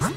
Huh?